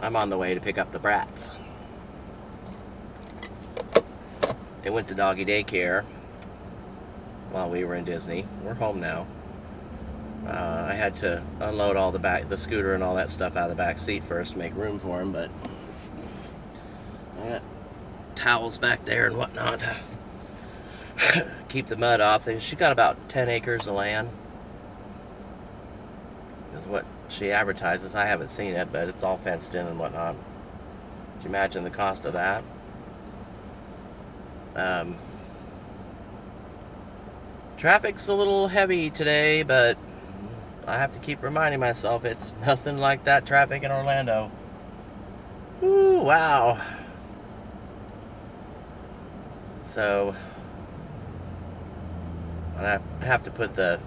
I'm on the way to pick up the brats. They went to doggy daycare while we were in Disney. We're home now. I had to unload all the scooter and all that stuff out of the back seat first to make room for him, but I got towels back there and whatnot to keep the mud off. She got about 10 acres of land, is what she advertises. I haven't seen it, but it's all fenced in and whatnot. Could you imagine the cost of that? Traffic's a little heavy today, but I have to keep reminding myself it's nothing like that traffic in Orlando. Ooh, wow. So, I have to put the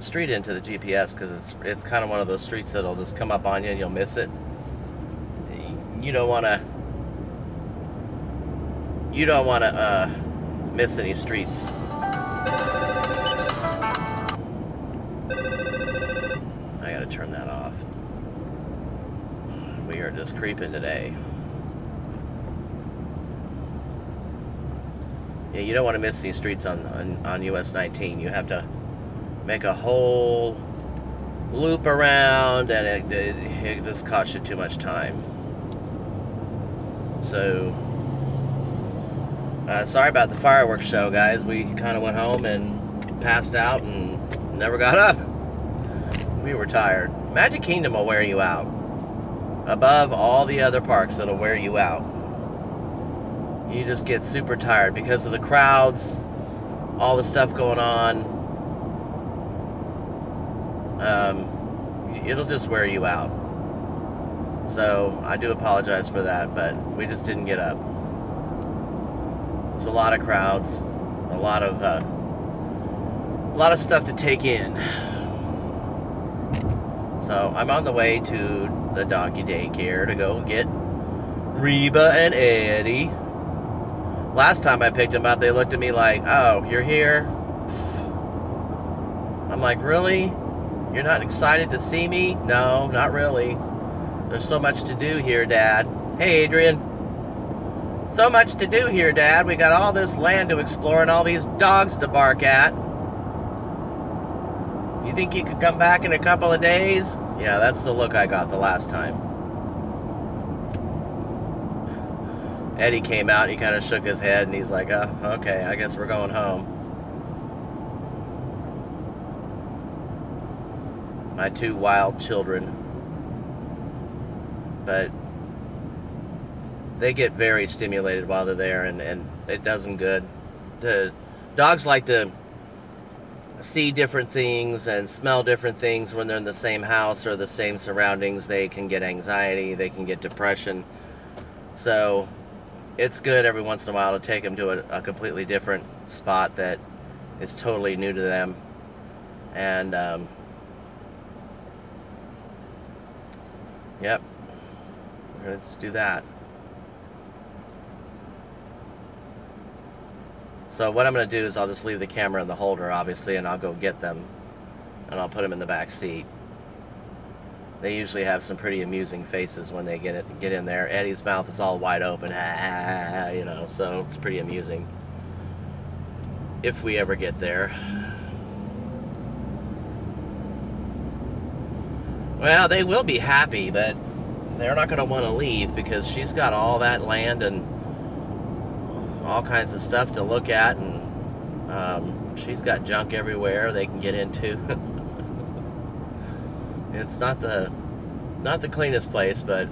street into the GPS because it's kind of one of those streets that'll just come up on you and you'll miss it. You don't want to miss any streets. Turn that off. We are just creeping today. Yeah, you don't want to miss any streets on US 19. You have to make a whole loop around, and it just costs you too much time. So, sorry about the fireworks show, guys. We kind of went home and passed out and never got up. We were tired. Magic Kingdom will wear you out. Above all the other parks, it'll wear you out. You just get super tired because of the crowds, all the stuff going on. It'll just wear you out. So I do apologize for that, but we just didn't get up. There's a lot of crowds, a lot of stuff to take in. So I'm on the way to the doggy daycare to go get Reba and Eddie. Last time I picked them up, they looked at me like, "Oh, you're here?" I'm like, "Really? You're not excited to see me?" "No, not really. There's so much to do here, Dad." "Hey, Adrian. So much to do here, Dad. We got all this land to explore and all these dogs to bark at. You think you could come back in a couple of days?" Yeah, that's the look I got the last time. Eddie came out, he kind of shook his head, and he's like, "Oh, okay, I guess we're going home." My two wild children. But they get very stimulated while they're there, and it does them good. The dogs like to see different things and smell different things when they're in the same house or the same surroundings. They can get anxiety, they can get depression. So it's good every once in a while to take them to a completely different spot that is totally new to them. And yep, let's do that. So what I'm going to do is I'll just leave the camera in the holder, obviously, and I'll go get them, and I'll put them in the back seat. They usually have some pretty amusing faces when they get in there. Eddie's mouth is all wide open, you know, so it's pretty amusing. If we ever get there. Well, they will be happy, but they're not going to want to leave because she's got all that land and all kinds of stuff to look at, and she's got junk everywhere they can get into. It's not the cleanest place, but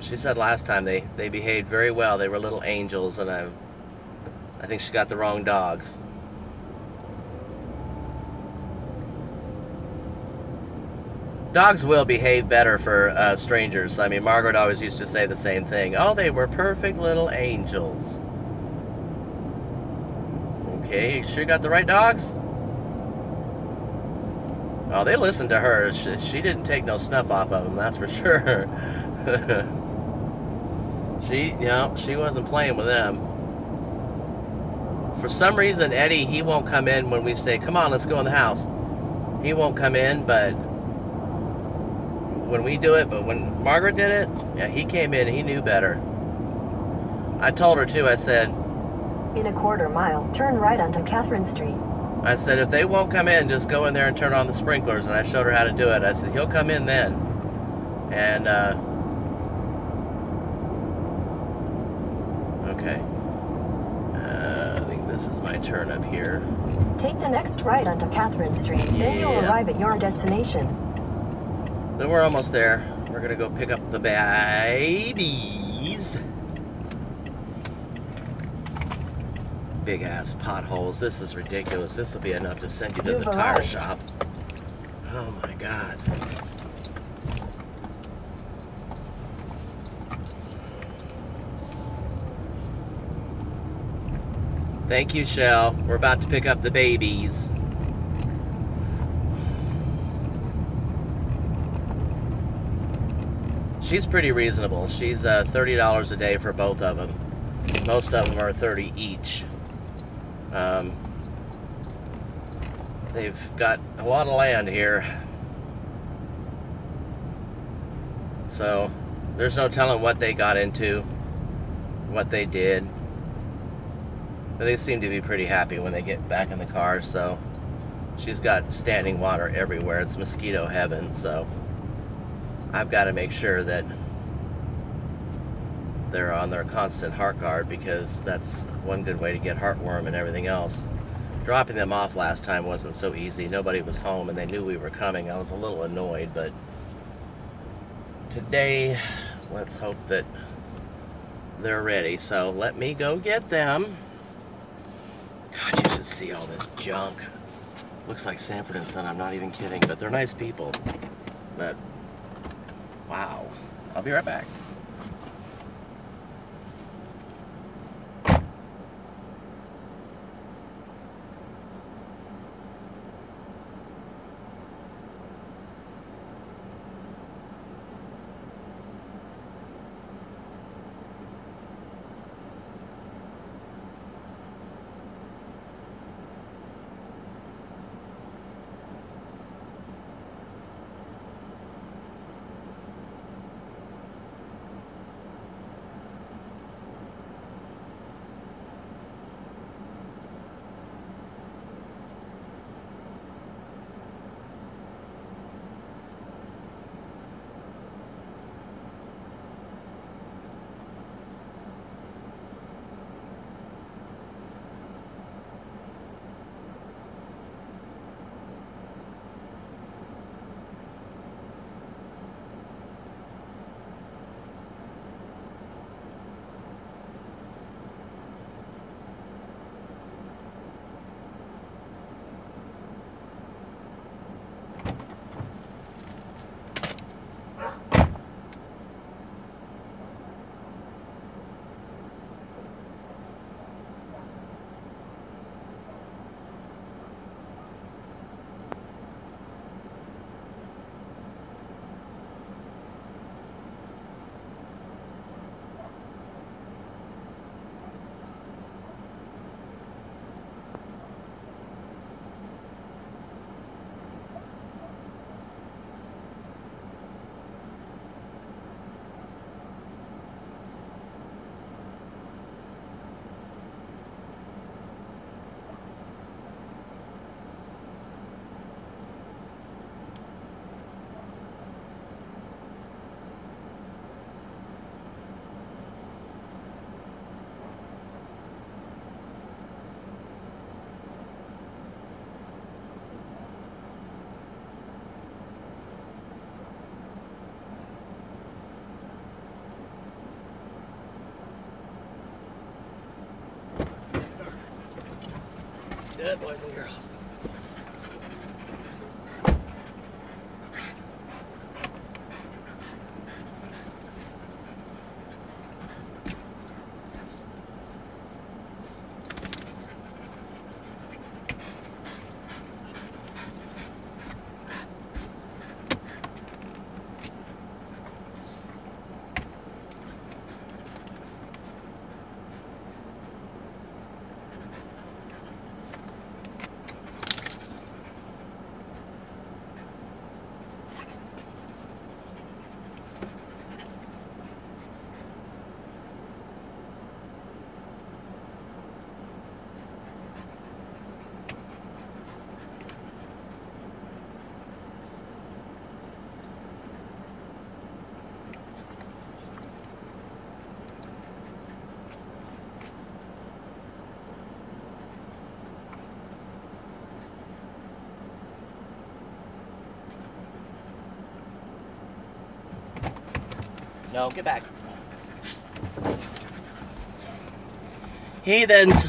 she said last time they behaved very well. They were little angels, and I think she got the wrong dogs. Dogs will behave better for strangers. I mean, Margaret always used to say the same thing. "Oh, they were perfect little angels." Okay, you sure you got the right dogs? Oh, they listened to her. She didn't take no snuff off of them, that's for sure. She wasn't playing with them. For some reason, Eddie, he won't come in when we say, "Come on, let's go in the house." He won't come in, but when we do it, but when Margaret did it, yeah, he came in, he knew better. I told her too, I said, in a quarter mile, turn right onto Catherine Street. I said, if they won't come in, just go in there and turn on the sprinklers. And I showed her how to do it. I said, he'll come in then. And, okay. I think this is my turn up here. Take the next right onto Catherine Street. Yeah. Then you'll arrive at your destination. So we're almost there. We're going to go pick up the babies. Big ass potholes. This is ridiculous. This will be enough to send you to the tire shop. Oh my god. Thank you, Shell. We're about to pick up the babies. She's pretty reasonable. She's $30 a day for both of them. Most of them are $30 each. They've got a lot of land here, so there's no telling what they got into, what they did, but they seem to be pretty happy when they get back in the car. So she's got standing water everywhere. It's mosquito heaven, so I've got to make sure that they're on their constant heart guard, because that's one good way to get heartworm and everything else. Dropping them off last time wasn't so easy. Nobody was home and they knew we were coming. I was a little annoyed, but today, let's hope that they're ready. So let me go get them. God, you should see all this junk. Looks like Sanford and Son, I'm not even kidding, but they're nice people. But, wow. I'll be right back. Good boys and girls. No, get back. Heathens.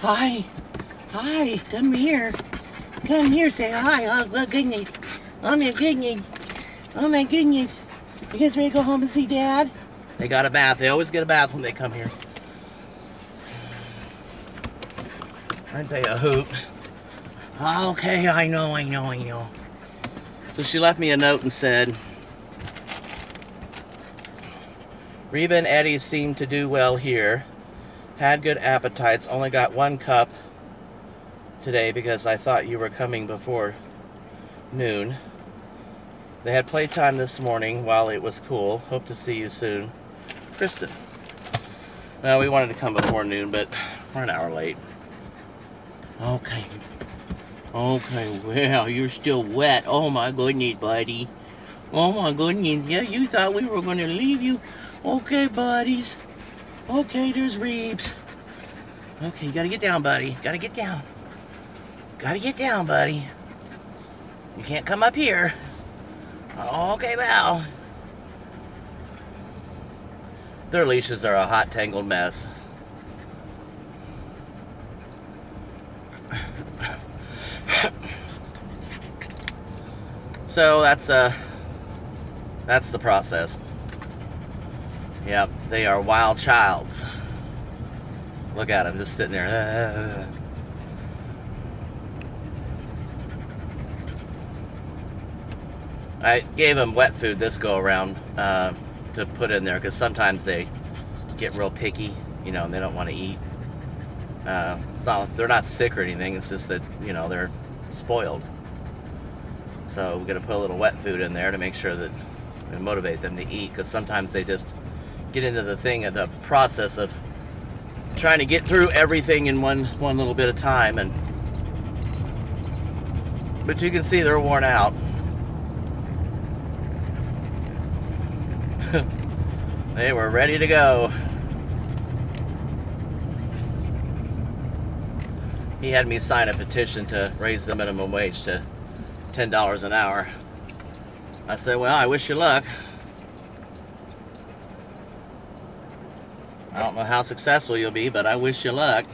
Hi. Hi. Come here. Come here. Say hi. Oh, my goodness. Oh, my goodness. Oh, my goodness. You guys ready to go home and see Dad? They got a bath. They always get a bath when they come here. Aren't they a hoop? Okay, I know. So she left me a note and said, Reba and Eddie seemed to do well here. Had good appetites. Only got one cup today because I thought you were coming before noon. They had playtime this morning while it was cool. Hope to see you soon. Kristen. Well, we wanted to come before noon, but we're an hour late. Okay. Okay, well, you're still wet. Oh, my goodness, buddy. Oh, my goodness. Yeah, you thought we were going to leave you. Okay, buddies. Okay, there's Reeves. Okay, you got to get down, buddy. Got to get down. Got to get down, buddy. You can't come up here. Okay, well. Their leashes are a hot, tangled mess. So that's the process. Yep, they are wild childs. Look at them just sitting there. I gave them wet food this go around to put in there because sometimes they get real picky, you know, and they don't want to eat. It's not, they're not sick or anything. It's just that, you know, they're spoiled. So we're going to put a little wet food in there to make sure that we motivate them to eat, because sometimes they just get into the thing of the process of trying to get through everything in one little bit of time. And but you can see they're worn out. They were ready to go. He had me sign a petition to raise the minimum wage to $10 an hour. I said, well, I wish you luck. I don't know how successful you'll be, but I wish you luck.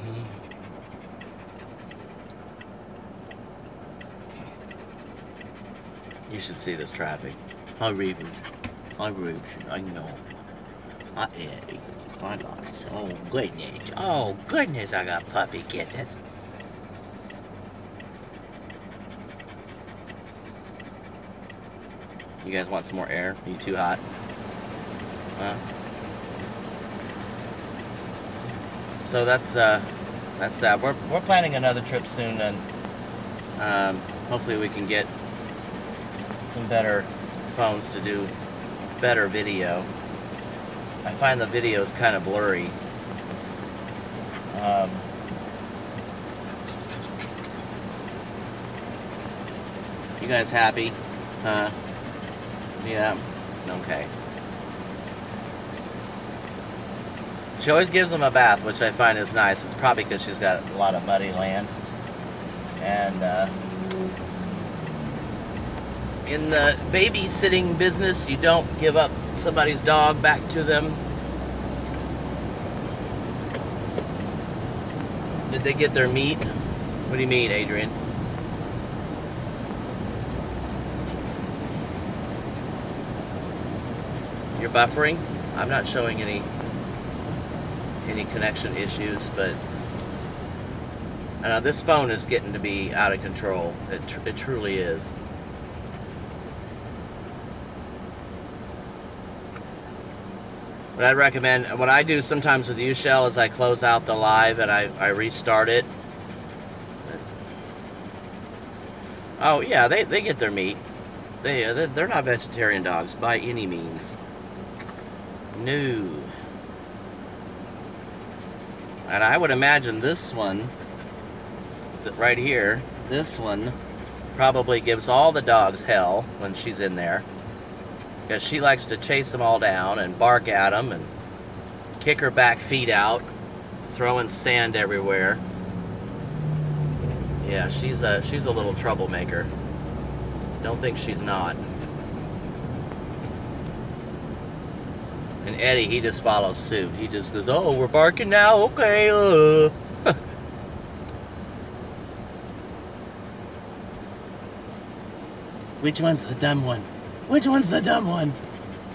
You should see this traffic. Hi, Reba. Hi, Reba. I know. Hi, Eddie. My gosh. Oh, goodness. Oh, goodness. I got puppy kittens. You guys want some more air? Are you too hot? Huh? So that's that. We're planning another trip soon, and hopefully we can get some better phones to do better video. I find the video is kind of blurry. You guys happy? Huh? Yeah, okay. She always gives them a bath, which I find is nice. It's probably because she's got a lot of muddy land. And in the babysitting business, you don't give up somebody's dog back to them. Did they get their meat? What do you mean, Adrian? You're buffering. I'm not showing any connection issues, but I know this phone is getting to be out of control. It truly is. What I'd recommend, what I do sometimes with you, Shell, is I close out the live and I restart it. Oh yeah, they get their meat. They're not vegetarian dogs by any means. No. And I would imagine this one, right here, this one probably gives all the dogs hell when she's in there. Because she likes to chase them all down and bark at them and kick her back feet out, throwing sand everywhere. Yeah, she's a little troublemaker. Don't think she's not. And Eddie, he just follows suit. He just goes, oh, we're barking now? Okay. Which one's the dumb one? Which one's the dumb one?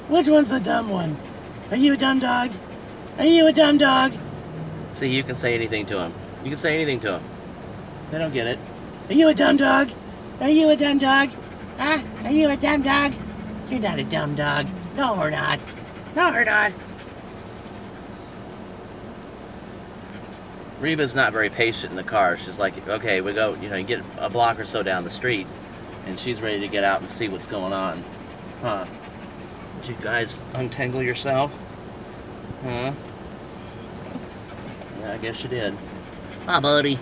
Which one's the dumb one? Are you a dumb dog? Are you a dumb dog? See, you can say anything to him. You can say anything to him. They don't get it. Are you a dumb dog? Are you a dumb dog? Huh? Are you a dumb dog? You're not a dumb dog. No, we're not. No, we're not. Reba's not very patient in the car. She's like, okay, we go, you know, you get a block or so down the street, and she's ready to get out and see what's going on. Huh. Did you guys untangle yourself? Huh? Yeah, I guess you did. Hi, buddy.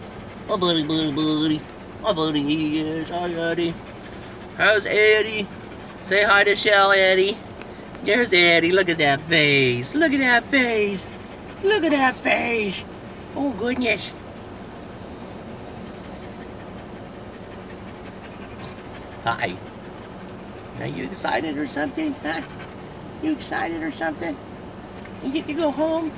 My buddy, buddy. My buddy, he is. Hi, Eddie. How's Eddie? Say hi to Shell, Eddie. There's Eddie. Look at that face. Look at that face. Look at that face. Oh, goodness. Hi. Are you excited or something? Huh? You excited or something? You get to go home?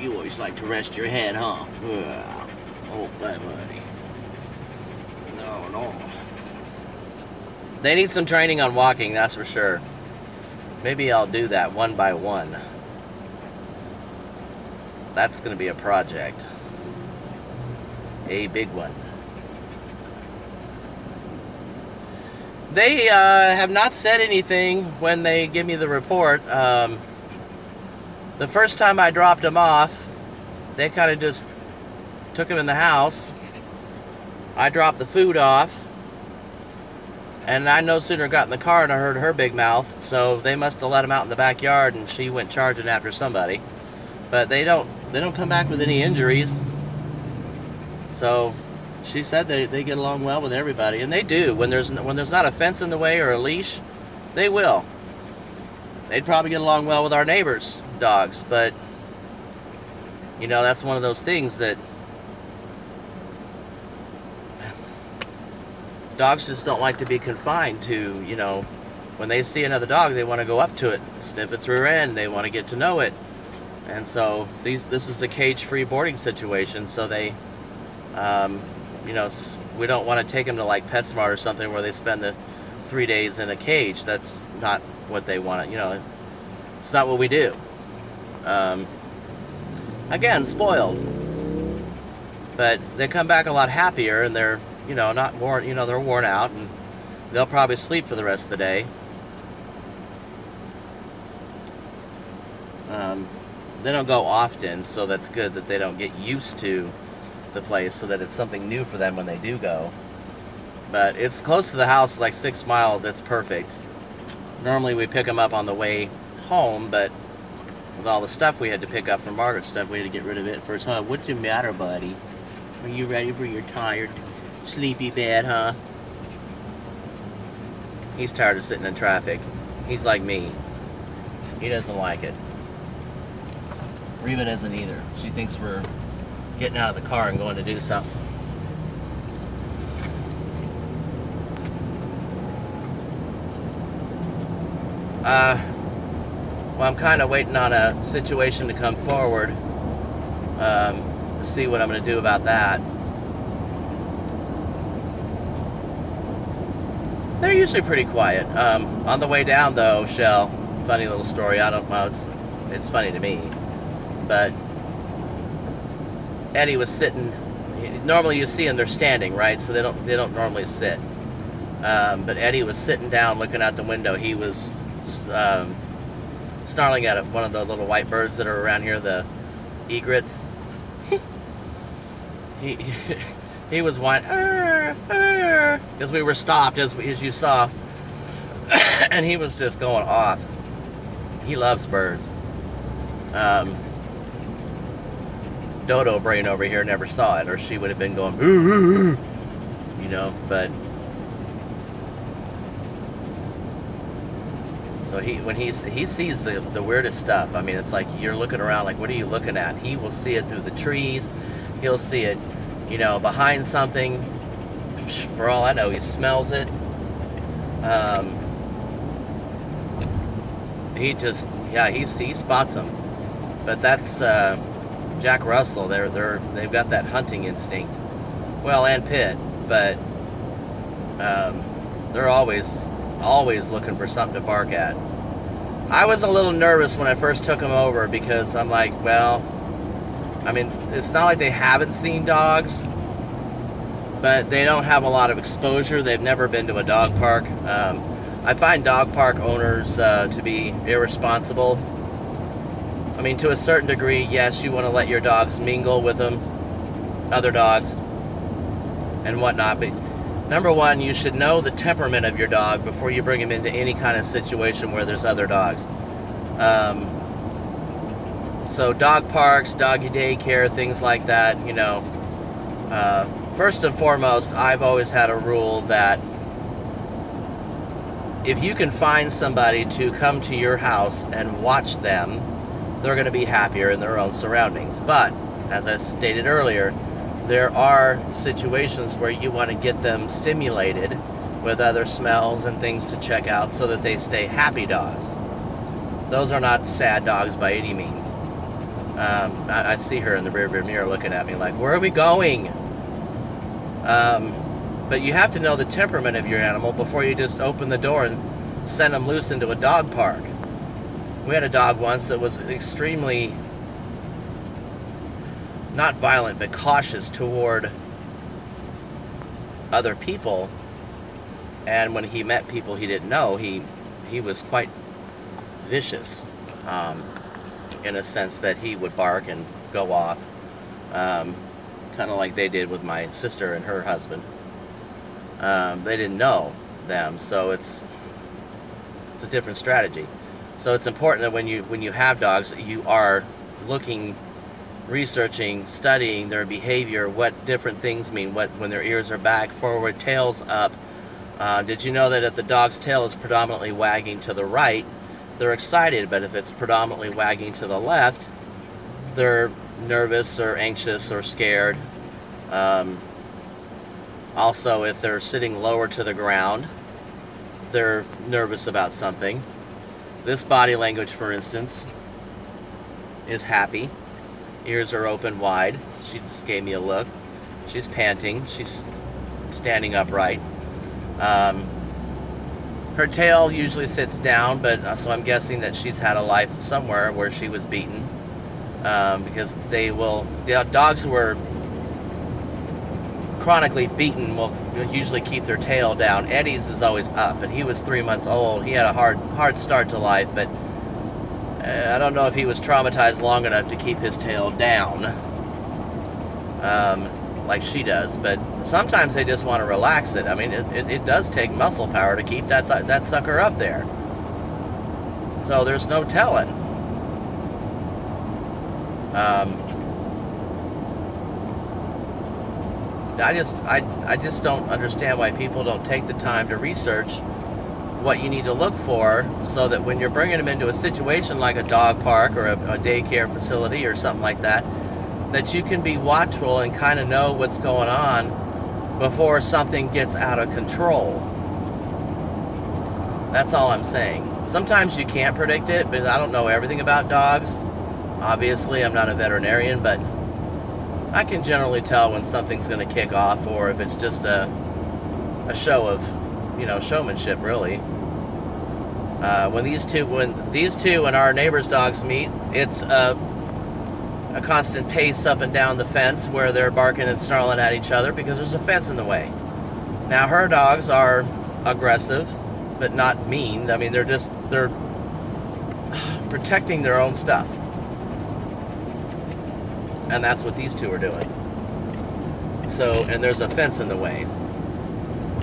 You always like to rest your head, huh? Oh, buddy. No, no. They need some training on walking, that's for sure. Maybe I'll do that one by one. That's going to be a project. A big one. They have not said anything when they give me the report. The first time I dropped them off, they kind of just took them in the house. I dropped the food off, and I no sooner got in the car and I heard her big mouth, so they must have let them out in the backyard, and she went charging after somebody. But they don't come back with any injuries. So she said they get along well with everybody, and they do. When there's not a fence in the way or a leash, they will. They'd probably get along well with our neighbors' dogs, but you know, that's one of those things that dogs just don't like to be confined to. You know, when they see another dog, they want to go up to it, sniff its rear end, they want to get to know it. And so this is a cage-free boarding situation, so they you know, we don't want to take them to like PetSmart or something where they spend the 3 days in a cage. That's not what they want. You know, it's not what we do. Again, spoiled, but they come back a lot happier, and they're, you know, not worn. You know, they're worn out, and they'll probably sleep for the rest of the day. They don't go often, so that's good that they don't get used to the place, so that it's something new for them when they do go. But it's close to the house, like 6 miles. It's perfect. Normally we pick them up on the way home, but with all the stuff we had to pick up from Margaret's stuff, we had to get rid of it first. Huh? What's the matter, buddy? Are you ready for your tired, sleepy bed, huh? He's tired of sitting in traffic. He's like me. He doesn't like it. Reba doesn't either. She thinks we're getting out of the car and going to do something. Well, I'm kind of waiting on a situation to come forward to see what I'm going to do about that. They're usually pretty quiet. On the way down, though, Shell, funny little story. I don't know. It's funny to me, but Eddie was sitting. Normally, you see them; they're standing, right? So they don't normally sit. But Eddie was sitting down, looking out the window. He was snarling at one of the little white birds that are around here, the egrets. he was whining, because we were stopped, as you saw, and he was just going off. He loves birds. Dodo brain over here never saw it, or she would have been going, you know, but. So when he sees the weirdest stuff. I mean, it's like you're looking around like, what are you looking at? He will see it through the trees. he'll see it, you know, behind something. For all I know, he smells it. He spots them. But that's Jack Russell. They've got that hunting instinct. Well, and Pitt, but they're always looking for something to bark at. I was a little nervous when I first took them over because I'm like, well, I mean, it's not like they haven't seen dogs, but they don't have a lot of exposure. They've never been to a dog park. I find dog park owners to be irresponsible. I mean, to a certain degree, yes, you want to let your dogs mingle with them, other dogs and whatnot, but number one, you should know the temperament of your dog before you bring him into any kind of situation where there's other dogs. So dog parks, doggy daycare, things like that, you know. First and foremost, I've always had a rule that if you can find somebody to come to your house and watch them, they're going to be happier in their own surroundings. But, as I stated earlier, there are situations where you want to get them stimulated with other smells and things to check out so that they stay happy dogs. Those are not sad dogs by any means. I see her in the rearview mirror looking at me like, where are we going? But you have to know the temperament of your animal before you just open the door and send them loose into a dog park. We had a dog once that was extremely, not violent, but cautious toward other people. And when he met people he didn't know, he was quite vicious, in a sense that he would bark and go off, kind of like they did with my sister and her husband. They didn't know them, so it's a different strategy. So it's important that when you have dogs, you are looking, researching, studying their behavior, what different things mean, what when their ears are back, forward, tails up. Did you know that if the dog's tail is predominantly wagging to the right, they're excited, but if it's predominantly wagging to the left, they're nervous or anxious or scared. Also, if they're sitting lower to the ground, they're nervous about something. This body language, for instance, is happy. Ears are open wide. She just gave me a look. She's panting. She's standing upright. Her tail usually sits down, but so I'm guessing that she's had a life somewhere where she was beaten, because dogs who are chronically beaten will usually keep their tail down. Eddie's is always up, and he was 3 months old. He had a hard start to life, but I don't know if he was traumatized long enough to keep his tail down, like she does. But sometimes they just want to relax it. I mean, it does take muscle power to keep that sucker up there. So there's no telling. I just don't understand why people don't take the time to research what you need to look for, so that when you're bringing them into a situation like a dog park or a daycare facility or something like that, that you can be watchful and kind of know what's going on before something gets out of control. That's all I'm saying. Sometimes you can't predict it, but I don't know everything about dogs. Obviously, I'm not a veterinarian, but I can generally tell when something's going to kick off, or if it's just a show of, you know, showmanship, really. When these two and our neighbor's dogs meet, it's a constant pace up and down the fence where they're barking and snarling at each other because there's a fence in the way. Now, her dogs are aggressive, but not mean. I mean, they're protecting their own stuff. And that's what these two are doing. So, and there's a fence in the way.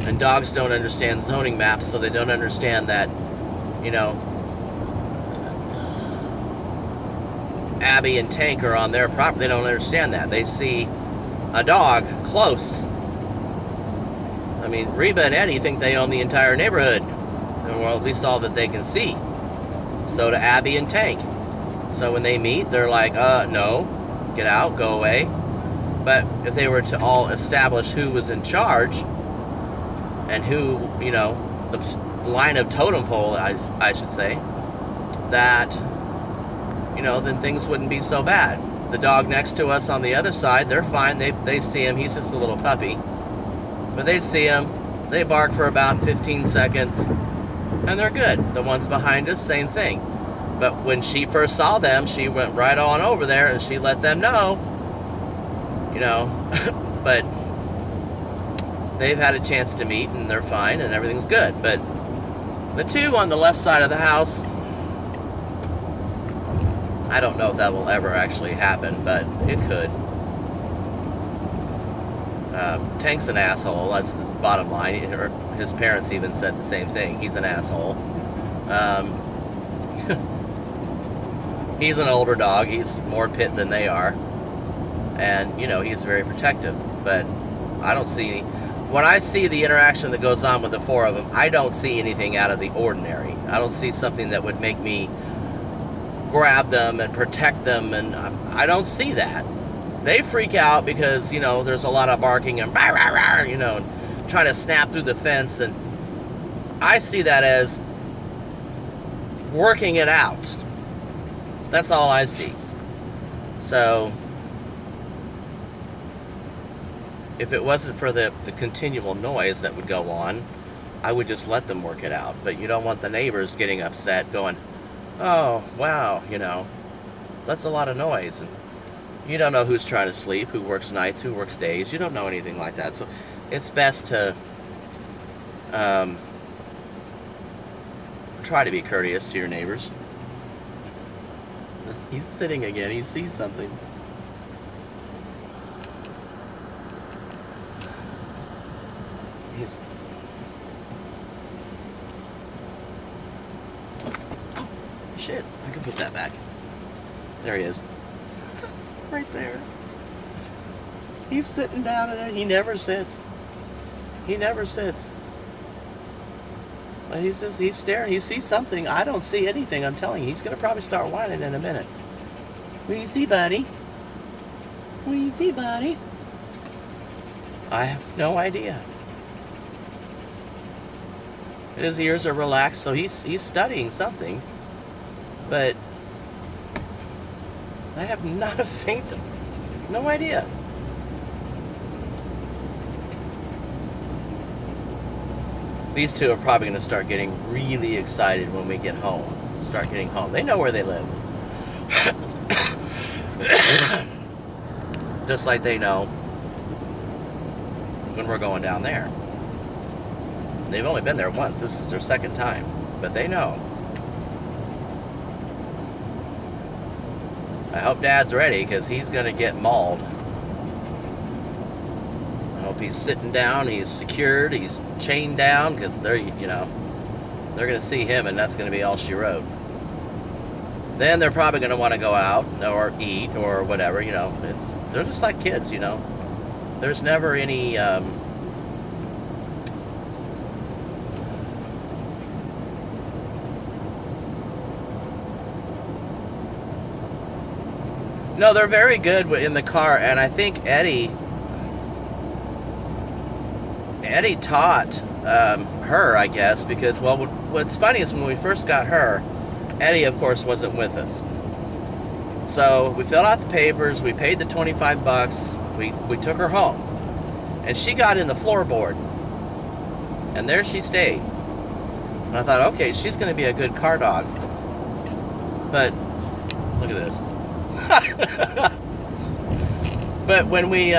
And dogs don't understand zoning maps, so they don't understand that, you know, Abby and Tank are on their property. They don't understand that. They see a dog close. I mean, Reba and Eddie think they own the entire neighborhood, and well, at least all that they can see. So do Abby and Tank. So when they meet, they're like, no, get out, go away. But if they were to all establish who was in charge and who, you know, the line of totem pole, I should say, that, you know, then things wouldn't be so bad. The dog next to us on the other side, they're fine. They see him. He's just a little puppy. But they see him. They bark for about 15 seconds, and they're good. The ones behind us, same thing. But when she first saw them, she went right on over there, and she let them know. You know, but they've had a chance to meet, and they're fine, and everything's good. But the two on the left side of the house, I don't know if that will ever actually happen, but it could. Tank's an asshole, that's his bottom line. His parents even said the same thing. He's an asshole. He's an older dog. He's more pit than they are. And, you know, he's very protective. But I don't see any. When I see the interaction that goes on with the four of them, I don't see anything out of the ordinary. I don't see something that would make me grab them and protect them. And I don't see that. They freak out because, you know, there's a lot of barking and, rah, rah, rah, you know, and trying to snap through the fence. And I see that as working it out. That's all I see. So if it wasn't for the continual noise that would go on, I would just let them work it out. But you don't want the neighbors getting upset going, oh, wow, you know, that's a lot of noise. And you don't know who's trying to sleep, who works nights, who works days. You don't know anything like that. So it's best to try to be courteous to your neighbors. He's sitting again. He sees something. Oh, shit. I can put that back. There he is. Right there. He's sitting down in it. He never sits. He never sits. But he's staring. He sees something. I don't see anything. I'm telling you. He's going to probably start whining in a minute. What do you see, buddy? What do you see, buddy? I have no idea. His ears are relaxed, so he's studying something. But I have not a faint, no idea. These two are probably going to start getting really excited when we get home. Start getting home. They know where they live. Just like they know when we're going down there. They've only been there once. This is their second time. But they know. I hope Dad's ready, because he's going to get mauled. I hope he's sitting down, he's secured, he's chained down, because they're, you know, they're going to see him, and that's going to be all she wrote. Then they're probably going to want to go out or eat or whatever, you know. They're just like kids, you know. There's never any... No, they're very good in the car, and I think Eddie taught her, I guess, because, well, what's funny is when we first got her, Eddie, of course, wasn't with us. So we filled out the papers, we paid the $25, we took her home, and she got in the floorboard, and there she stayed. And I thought, okay, she's going to be a good car dog. But look at this. But when we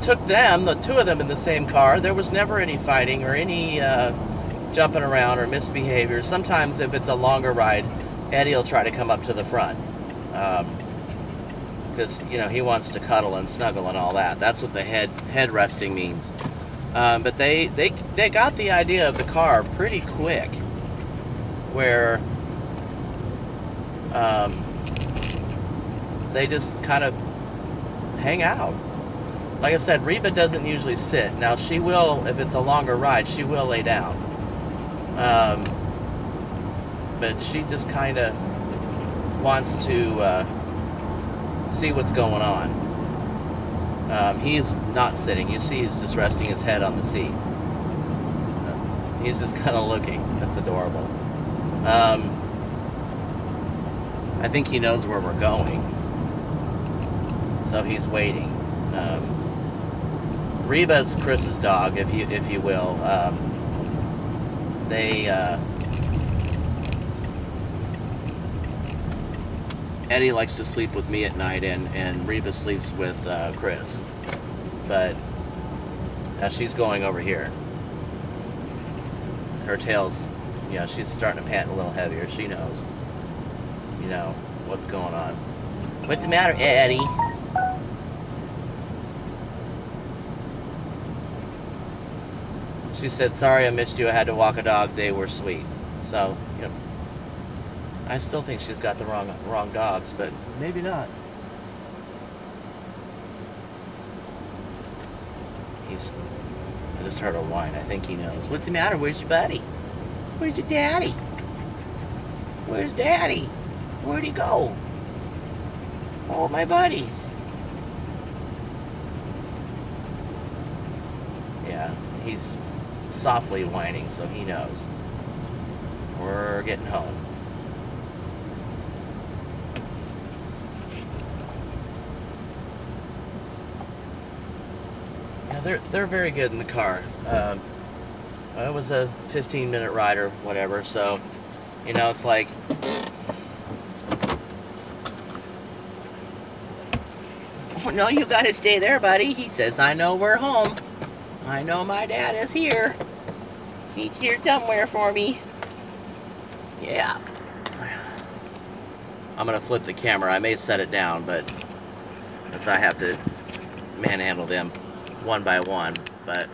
took them, the two of them, in the same car, there was never any fighting or any jumping around or misbehavior. Sometimes if it's a longer ride, Eddie will try to come up to the front, because, you know, he wants to cuddle and snuggle and all that. That's what the head resting means. But they got the idea of the car pretty quick, where they just kind of hang out. Like I said, Reba doesn't usually sit. Now she will, if it's a longer ride, she will lay down. But she just kind of wants to see what's going on. He's not sitting. You see he's just resting his head on the seat. He's just kind of looking. That's adorable. I think he knows where we're going, so he's waiting. Reba's Chris's dog, if you will. Eddie likes to sleep with me at night, and Reba sleeps with Chris. But she's going over here. Her tail's, yeah, she's starting to pant a little heavier. She knows, you know, what's going on. What's the matter, Eddie? She said, sorry I missed you. I had to walk a dog. They were sweet. So, you know, I still think she's got the wrong dogs, but maybe not. I just heard a whine. I think he knows. What's the matter? Where's your buddy? Where's your daddy? Where's daddy? Where'd he go? All my buddies. Yeah, he's softly whining, so he knows. We're getting home. They're very good in the car. It was a 15-minute ride or whatever, so, you know, it's like, oh, no, you gotta stay there, buddy. He says, I know we're home. I know my dad is here. He's here somewhere for me. Yeah. I'm gonna flip the camera. I may set it down, but because I have to manhandle them one by one, but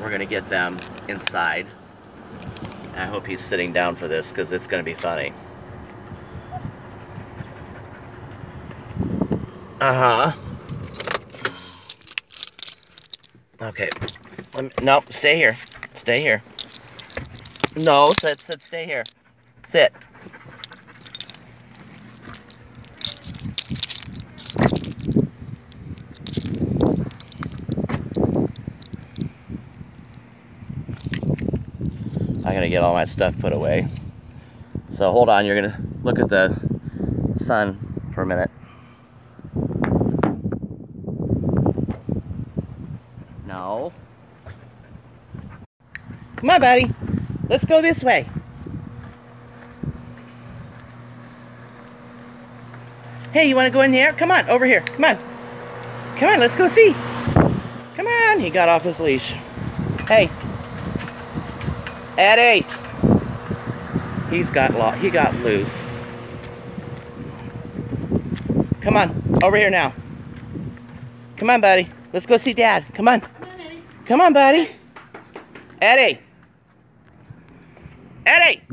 we're gonna get them inside. I hope he's sitting down for this, because it's gonna be funny. Okay. No, stay here. Stay here. No, sit, stay here. Sit. I gotta get all my stuff put away. So hold on, you're gonna look at the sun for a minute. No. Come on, buddy. Let's go this way. Hey, you wanna go in there? Come on, over here. Come on. Come on, let's go see. Come on. He got off his leash. Hey. Eddie! He got loose. Come on, over here now. Come on, buddy. Let's go see Dad. Come on. Come on, Eddie. Come on, buddy. Eddie! Eddie!